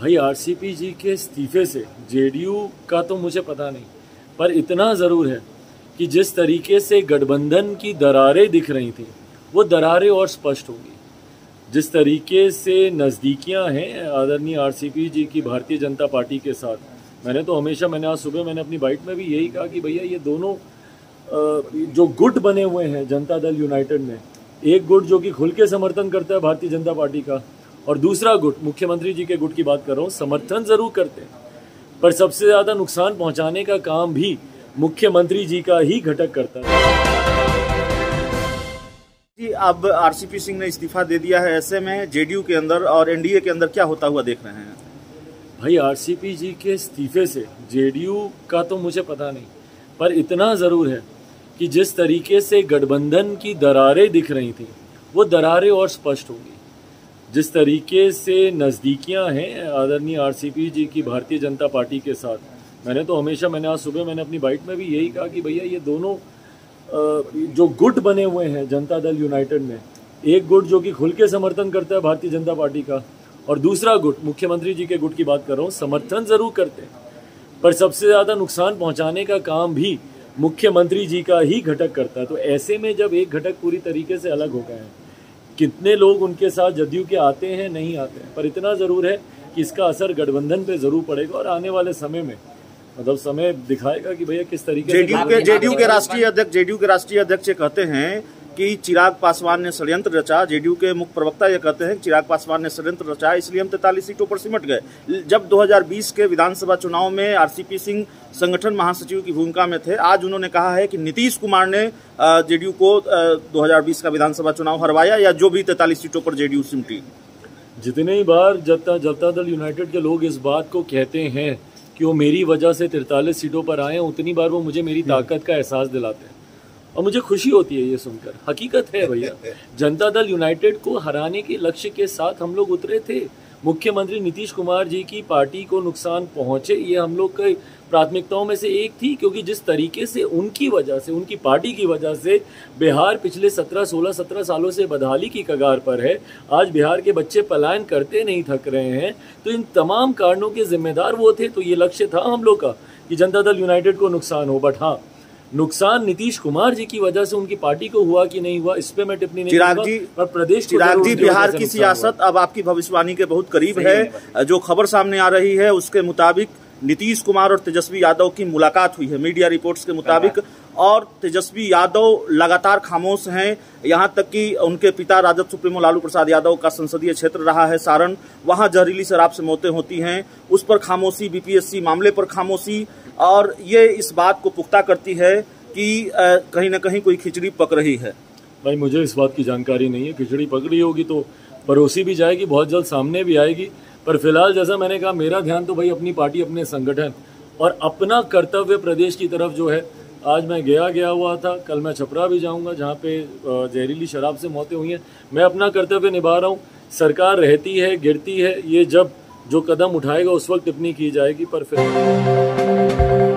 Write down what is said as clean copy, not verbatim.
भाई आरसीपी जी के इस्तीफे से जेडीयू का तो मुझे पता नहीं, पर इतना ज़रूर है कि जिस तरीके से गठबंधन की दरारें दिख रही थी वो दरारें और स्पष्ट होंगी। जिस तरीके से नज़दीकियां हैं आदरणीय आरसीपी जी की भारतीय जनता पार्टी के साथ, मैंने आज सुबह अपनी बाइट में भी यही कहा कि भैया ये दोनों जो गुट बने हुए हैं जनता दल यूनाइटेड में, एक गुट जो कि खुल के समर्थन करता है भारतीय जनता पार्टी का और दूसरा गुट, मुख्यमंत्री जी के गुट की बात कर रहा हूँ, समर्थन ज़रूर करते हैं पर सबसे ज़्यादा नुकसान पहुँचाने का काम भी मुख्यमंत्री जी का ही घटक करता है। अब आरसीपी सिंह ने इस्तीफा दे दिया है, ऐसे में जेडीयू के अंदर और एनडीए के अंदर क्या होता हुआ देख रहे हैं? भाई आरसीपी जी के इस्तीफे से जेडीयू का तो मुझे पता नहीं, पर इतना ज़रूर है कि जिस तरीके से गठबंधन की दरारें दिख रही थी वो दरारें और स्पष्ट होंगी। जिस तरीके से नज़दीकियां हैं आदरणीय आरसीपी जी की भारतीय जनता पार्टी के साथ, मैंने आज सुबह अपनी बाइट में भी यही कहा कि भैया ये दोनों जो गुट बने हुए हैं जनता दल यूनाइटेड में, एक गुट जो कि खुल के समर्थन करता है भारतीय जनता पार्टी का और दूसरा गुट, मुख्यमंत्री जी के गुट की बात कर रहा हूँ, समर्थन ज़रूर करते हैं पर सबसे ज़्यादा नुकसान पहुँचाने का काम भी मुख्यमंत्री जी का ही घटक करता है। तो ऐसे में जब एक घटक पूरी तरीके से अलग हो गए हैं, कितने लोग उनके साथ जदयू के आते हैं नहीं आते हैं, पर इतना ज़रूर है कि इसका असर गठबंधन पे ज़रूर पड़ेगा और आने वाले समय में समय दिखाएगा कि भैया किस तरीके से। जेडीयू के राष्ट्रीय अध्यक्ष ये कहते हैं कि चिराग पासवान ने षड्यंत्र रचा। जेडीयू के मुख्य प्रवक्ता ये कहते हैं चिराग पासवान ने षड्यंत्र रचा, इसलिए हम 43 सीटों पर सिमट गए। जब 2020 के विधानसभा चुनाव में आरसीपी सिंह संगठन महासचिव की भूमिका में थे, आज उन्होंने कहा है कि नीतीश कुमार ने जेडीयू को 2020 का विधानसभा चुनाव हरवाया, या जो भी 43 सीटों पर जेडीयू सिमटी। जितनी बार जनता दल यूनाइटेड के लोग इस बात को कहते हैं कि वो मेरी वजह से 43 सीटों पर आए, उतनी बार वो मुझे मेरी ताकत का एहसास दिलाते हैं और मुझे खुशी होती है ये सुनकर। हकीकत है भैया, जनता दल यूनाइटेड को हराने के लक्ष्य के साथ हम लोग उतरे थे। मुख्यमंत्री नीतीश कुमार जी की पार्टी को नुकसान पहुंचे, ये हम लोग की प्राथमिकताओं में से एक थी, क्योंकि जिस तरीके से उनकी वजह से, उनकी पार्टी की वजह से बिहार पिछले 17 सालों से बदहाली की कगार पर है। आज बिहार के बच्चे पलायन करते नहीं थक रहे हैं, तो इन तमाम कारणों के जिम्मेदार वो थे। तो ये लक्ष्य था हम लोग का कि जनता दल यूनाइटेड को नुकसान हो, बट हाँ, नुकसान नीतीश कुमार जी की वजह से उनकी पार्टी को हुआ कि नहीं हुआ, इस पे मैं टिप्पणी नहीं करूंगा, पर प्रदेश चिराग जी, बिहार की सियासत अब आपकी भविष्यवाणी के बहुत करीब है। जो खबर सामने आ रही है उसके मुताबिक नीतीश कुमार और तेजस्वी यादव की मुलाकात हुई है मीडिया रिपोर्ट्स के मुताबिक, और तेजस्वी यादव लगातार खामोश हैं। यहाँ तक कि उनके पिता राजद सुप्रीमो लालू प्रसाद यादव का संसदीय क्षेत्र रहा है सारण, वहाँ जहरीली शराब से मौतें होती हैं, उस पर खामोशी, बीपीएससी मामले पर खामोशी, और ये इस बात को पुख्ता करती है कि कहीं ना कहीं कोई खिचड़ी पक रही है। भाई मुझे इस बात की जानकारी नहीं है, खिचड़ी पक रही होगी तो परोसी भी जाएगी, बहुत जल्द सामने भी आएगी, पर फिलहाल जैसा मैंने कहा मेरा ध्यान तो भाई अपनी पार्टी, अपने संगठन और अपना कर्तव्य प्रदेश की तरफ जो है। आज मैं गया हुआ था, कल मैं छपरा भी जाऊंगा जहाँ पे जहरीली शराब से मौतें हुई हैं। मैं अपना कर्तव्य निभा रहा हूँ, सरकार रहती है, गिरती है, ये जब जो कदम उठाएगा उस वक्त टिप्पणी की जाएगी, पर फिर